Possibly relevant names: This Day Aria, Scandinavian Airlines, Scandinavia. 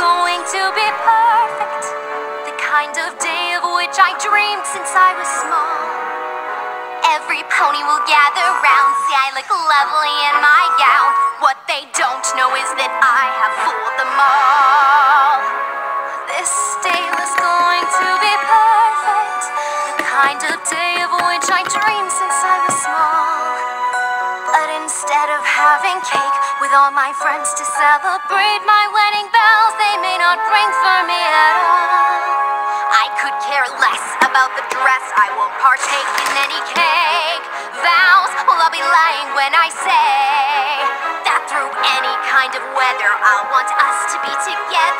going to be perfect, the kind of day of which I dreamed since I was small. Every pony will gather round, see I look lovely in my gown. What they don't know is that I have fooled them all. This day was going to be perfect, the kind of day of which I dreamed since I was small. But instead of having cake with all my friends to celebrate my wedding bells, they may not ring for me at all. I could care less about the dress, I won't partake in any cake. Vows, well, I'll be lying when I say that through any kind of weather, I want us to be together.